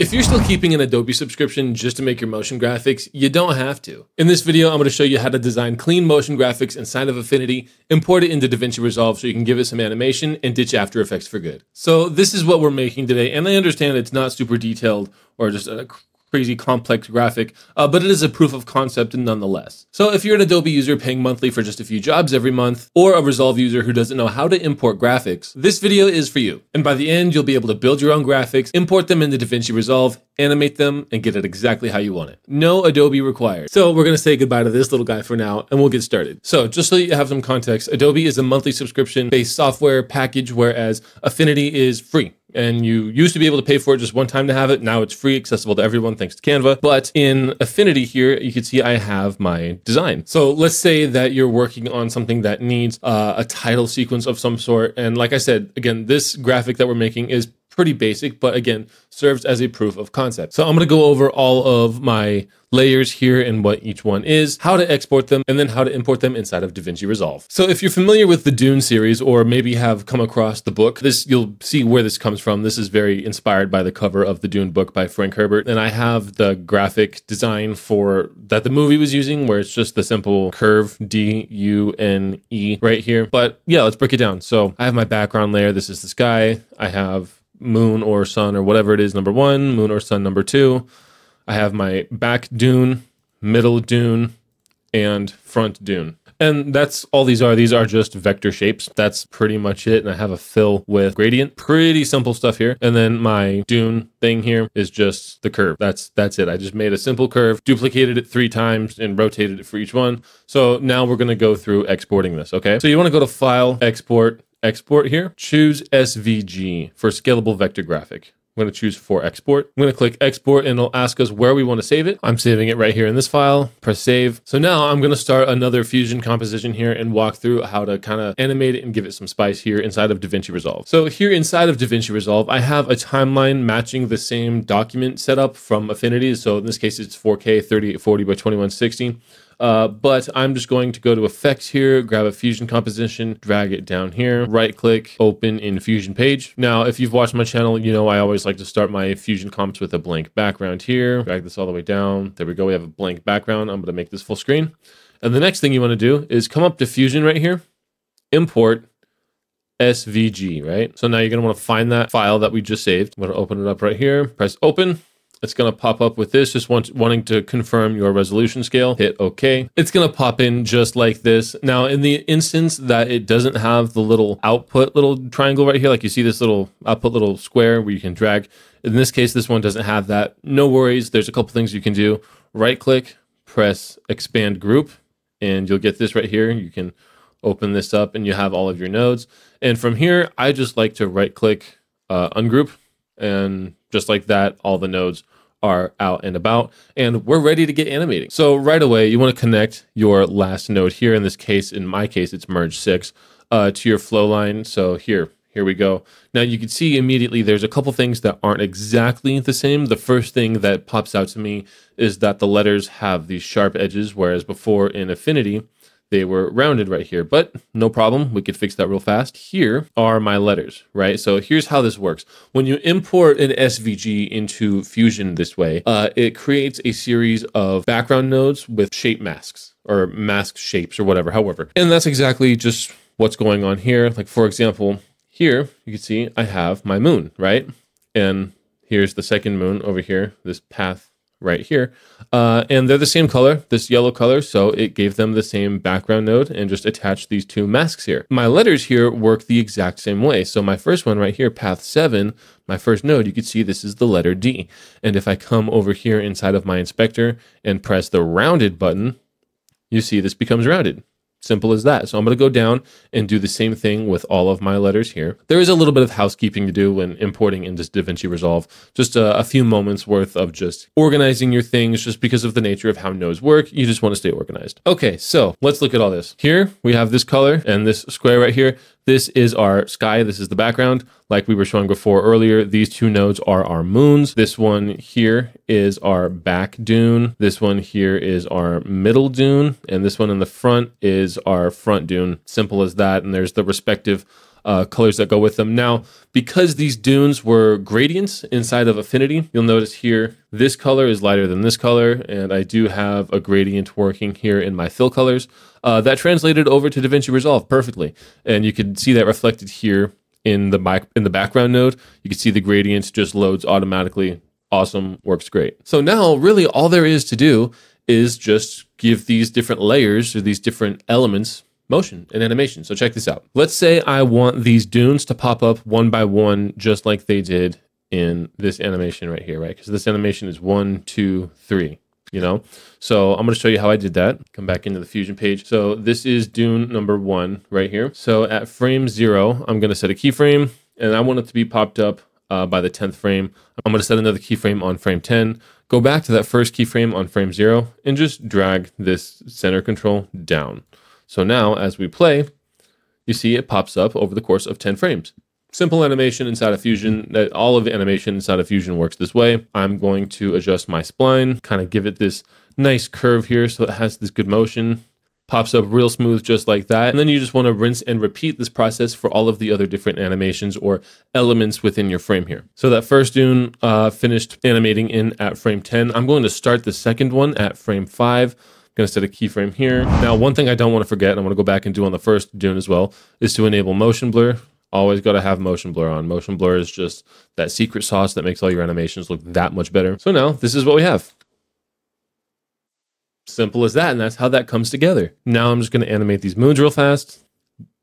If you're still keeping an Adobe subscription just to make your motion graphics, you don't have to. In this video, I'm going to show you how to design clean motion graphics inside of Affinity, import it into DaVinci Resolve so you can give it some animation and ditch After Effects for good. So this is what we're making today, and I understand it's not super detailed or just a crazy complex graphic, but it is a proof of concept nonetheless. So if you're an Adobe user paying monthly for just a few jobs every month, or a Resolve user who doesn't know how to import graphics, this video is for you. And by the end, you'll be able to build your own graphics, import them into DaVinci Resolve, animate them, and get it exactly how you want it. No Adobe required. So we're gonna say goodbye to this little guy for now, and we'll get started. So just so you have some context, Adobe is a monthly subscription-based software package, whereas Affinity is free. And you used to be able to pay for it just one time to have it. Now it's free, accessible to everyone, thanks to Canva. But in Affinity here, you can see I have my design. So let's say that you're working on something that needs a title sequence of some sort. And like I said, again, this graphic that we're making is pretty basic, but again, serves as a proof of concept. So I'm gonna go over all of my layers here and what each one is, how to export them, and then how to import them inside of DaVinci Resolve. So if you're familiar with the Dune series, or maybe have come across the book, you'll see where this comes from. This is very inspired by the cover of the Dune book by Frank Herbert. And I have the graphic design for that the movie was using, where it's just the simple curve D-U-N-E right here. But yeah, let's break it down. So I have my background layer. This is the sky. I have moon or sun or whatever it is, number one, moon or sun, number two. I have my back dune, middle dune, and front dune. And that's all these are. These are just vector shapes. That's pretty much it. And I have a fill with gradient, pretty simple stuff here. And then my dune thing here is just the curve. That's it. I just made a simple curve, duplicated it 3 times and rotated it for each one. So now we're gonna go through exporting this, okay? So you wanna go to File, Export here, choose SVG for scalable vector graphic. I'm gonna choose for export. I'm gonna click export and it'll ask us where we wanna save it. I'm saving it right here in this file, press save. So now I'm gonna start another Fusion composition here and walk through how to kind of animate it and give it some spice here inside of DaVinci Resolve. So here inside of DaVinci Resolve, I have a timeline matching the same document setup from Affinity. So in this case, it's 4K 3840 by 2160. But I'm just going to go to effects here, grab a Fusion composition, drag it down here, right click, open in Fusion page. Now, if you've watched my channel, you know I always like to start my Fusion comps with a blank background here, drag this all the way down. There we go, we have a blank background. I'm gonna make this full screen. And the next thing you wanna do is come up to Fusion right here, import SVG, right? So now you're gonna wanna find that file that we just saved. I'm gonna open it up right here, press open. It's gonna pop up with this, just wanting to confirm your resolution scale, hit okay. It's gonna pop in just like this. Now, in the instance that it doesn't have the little output, little triangle right here, like you see this little output, little square where you can drag. In this case, this one doesn't have that. No worries, there's a couple things you can do. Right click, press expand group, and you'll get this right here. You can open this up and you have all of your nodes. And from here, I just like to right click, ungroup, and just like that, all the nodes are out and about, and we're ready to get animating. So right away, you wanna connect your last node here. In this case, in my case, it's merge 6, to your flow line. So here we go. Now you can see immediately there's a couple things that aren't exactly the same. The first thing that pops out to me is that the letters have these sharp edges, whereas before in Affinity, they were rounded right here, but no problem. We could fix that real fast. Here are my letters, right? So here's how this works. When you import an SVG into Fusion this way, it creates a series of background nodes with shape masks or mask shapes or whatever, however. And that's exactly just what's going on here. Like for example, here you can see I have my moon, right? And here's the second moon over here, this path right here. And they're the same color, this yellow color. So it gave them the same background node and just attached these two masks here. My letters here work the exact same way. So my first one right here, path 7, my first node, you can see this is the letter D. And if I come over here inside of my inspector and press the rounded button, you see this becomes rounded. Simple as that. So I'm gonna go down and do the same thing with all of my letters here. There is a little bit of housekeeping to do when importing into DaVinci Resolve, just a few moments worth of just organizing your things just because of the nature of how nodes work. You just wanna stay organized. Okay, so let's look at all this. Here we have this color and this square right here. This is our sky, this is the background. Like we were showing before earlier, these two nodes are our moons. This one here is our back dune. This one here is our middle dune. And this one in the front is our front dune. Simple as that. And there's the respective colors that go with them. Now, because these dunes were gradients inside of Affinity, you'll notice here, this color is lighter than this color, and I do have a gradient working here in my fill colors. That translated over to DaVinci Resolve perfectly, and you can see that reflected here in the background node. You can see the gradients just loads automatically. Awesome, works great. So now really all there is to do is just give these different layers or these different elements motion and animation. So check this out. Let's say I want these dunes to pop up one by one, just like they did in this animation right here, right? Because this animation is 1, 2, 3, you know? So I'm gonna show you how I did that. Come back into the Fusion page. So this is dune number 1 right here. So at frame 0, I'm gonna set a keyframe, and I want it to be popped up by the 10th frame. I'm gonna set another keyframe on frame 10, go back to that first keyframe on frame 0, and just drag this center control down. So now as we play, you see it pops up over the course of 10 frames. Simple animation inside of Fusion. All of the animation inside of Fusion works this way. I'm going to adjust my spline, kind of give it this nice curve here so it has this good motion. Pops up real smooth just like that. And then you just want to rinse and repeat this process for all of the other different animations or elements within your frame here. So that first dune finished animating in at frame 10. I'm going to start the second one at frame 5. Going to set a keyframe here. Now, one thing I don't want to forget, and I want to go back and do on the first dune as well, is to enable motion blur. Always got to have motion blur on. Motion blur is just that secret sauce that makes all your animations look that much better. So now this is what we have. Simple as that, and that's how that comes together. Now I'm just going to animate these moons real fast.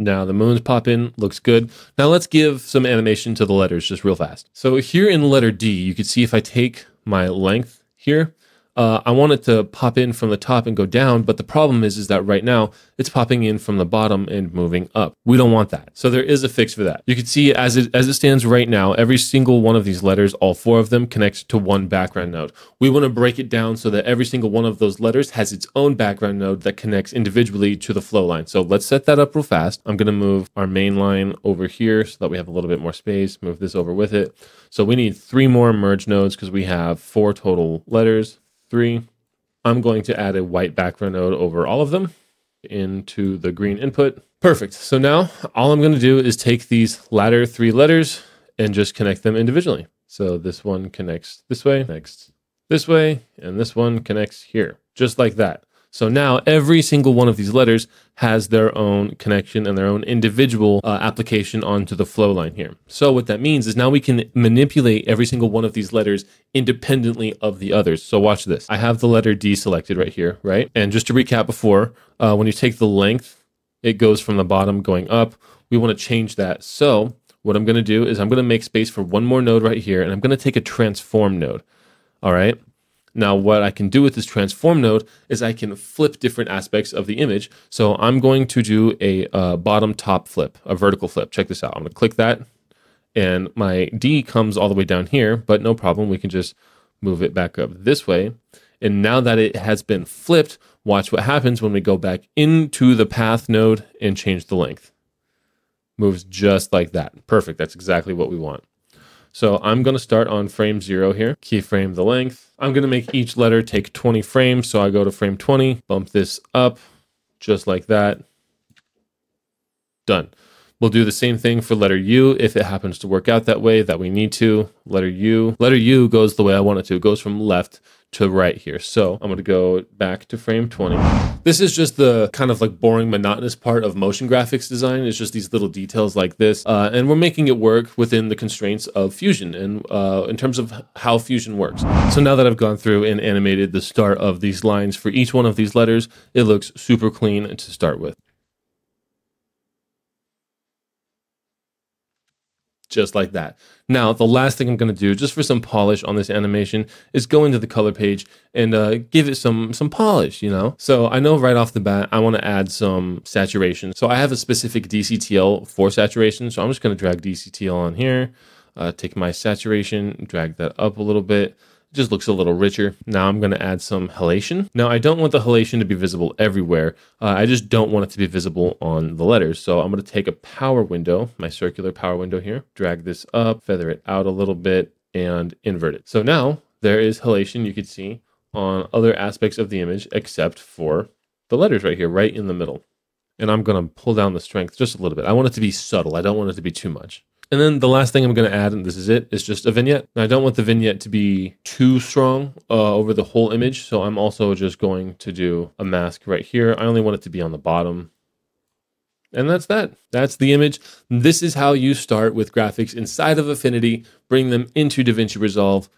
Now the moons pop in, looks good. Now let's give some animation to the letters just real fast. So here in letter D, you can see if I take my length here, I want it to pop in from the top and go down, but the problem is that right now it's popping in from the bottom and moving up. We don't want that. So there is a fix for that. You can see as it stands right now, every single one of these letters, all 4 of them, connects to one background node. We want to break it down so that every single one of those letters has its own background node that connects individually to the flow line. So let's set that up real fast. I'm going to move our main line over here so that we have a little bit more space, move this over with it. So we need 3 more merge nodes because we have 4 total letters. 3. I'm going to add a white background node over all of them into the green input. Perfect. So now all I'm going to do is take these latter 3 letters and just connect them individually. So this one connects this way, next this way, and this one connects here, just like that. So now every single one of these letters has their own connection and their own individual application onto the flow line here. So what that means is now we can manipulate every single one of these letters independently of the others. So watch this. I have the letter D selected right here, right? And just to recap before, when you take the length, it goes from the bottom going up. We want to change that. So what I'm going to do is I'm going to make space for one more node right here, and I'm going to take a transform node. All right. Now, what I can do with this transform node is I can flip different aspects of the image. So I'm going to do a bottom top flip, a vertical flip. Check this out. I'm going to click that, and my D comes all the way down here, but no problem. We can just move it back up this way. And now that it has been flipped, watch what happens when we go back into the path node and change the length. Moves just like that. Perfect. That's exactly what we want. So I'm going to start on frame 0 here, keyframe the length. I'm going to make each letter take 20 frames. So I go to frame 20, bump this up just like that. Done. We'll do the same thing for letter U if it happens to work out that way that we need to. Letter U goes the way I want it to. It goes from left to right here. So I'm going to go back to frame 20. This is just the kind of like boring, monotonous part of motion graphics design. It's just these little details like this. And we're making it work within the constraints of Fusion and in terms of how Fusion works. So now that I've gone through and animated the start of these lines for each one of these letters, it looks super clean to start with. Just like that. Now, the last thing I'm going to do, just for some polish on this animation, is go into the color page and give it some polish, you know? So I know right off the bat, I want to add some saturation. So I have a specific DCTL for saturation. So I'm just going to drag DCTL on here, take my saturation, drag that up a little bit. It just looks a little richer. Now I'm going to add some halation. Now I don't want the halation to be visible everywhere. I just don't want it to be visible on the letters. So I'm going to take a power window, my circular power window here, drag this up, feather it out a little bit, and invert it. So now there is halation you can see on other aspects of the image except for the letters right here, right in the middle. and I'm going to pull down the strength just a little bit. I want it to be subtle. I don't want it to be too much. And then the last thing I'm going to add, and this is it, is just a vignette. Now, I don't want the vignette to be too strong over the whole image. So I'm also just going to do a mask right here. I only want it to be on the bottom. And that's that. That's the image. This is how you start with graphics inside of Affinity, bring them into DaVinci Resolve,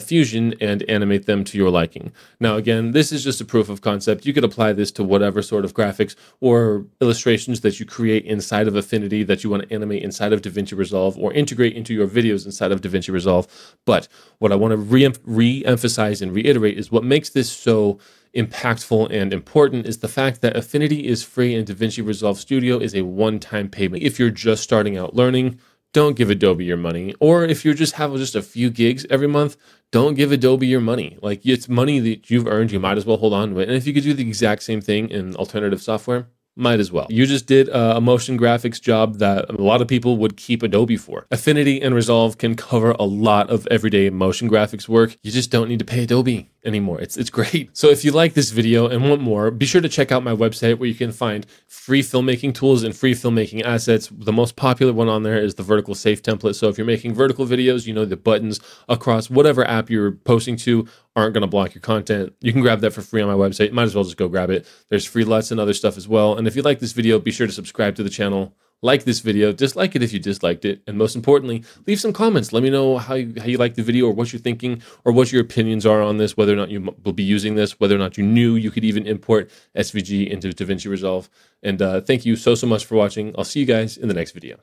Fusion, and animate them to your liking. Now, again, this is just a proof of concept. You could apply this to whatever sort of graphics or illustrations that you create inside of Affinity that you want to animate inside of DaVinci Resolve or integrate into your videos inside of DaVinci Resolve. But what I want to re-emphasize and reiterate is what makes this so impactful and important is the fact that Affinity is free and DaVinci Resolve Studio is a one-time payment. If you're just starting out learning, don't give Adobe your money. Or if you have just a few gigs every month, don't give Adobe your money. Like, it's money that you've earned, you might as well hold on to it. And if you could do the exact same thing in alternative software, might as well. You just did a motion graphics job that a lot of people would keep Adobe for. Affinity and Resolve can cover a lot of everyday motion graphics work. You just don't need to pay Adobe anymore. It's great. So if you like this video and want more, be sure to check out my website where you can find free filmmaking tools and free filmmaking assets. The most popular one on there is the vertical safe template. So if you're making vertical videos, you know the buttons across whatever app you're posting to aren't going to block your content. You can grab that for free on my website. Might as well just go grab it. There's free LUTs and other stuff as well. And if you like this video, be sure to subscribe to the channel, like this video, dislike it if you disliked it, and most importantly, leave some comments. Let me know how you like the video or what you're thinking or what your opinions are on this, whether or not you will be using this, whether or not you knew you could even import SVG into DaVinci Resolve. And thank you so much for watching. I'll see you guys in the next video.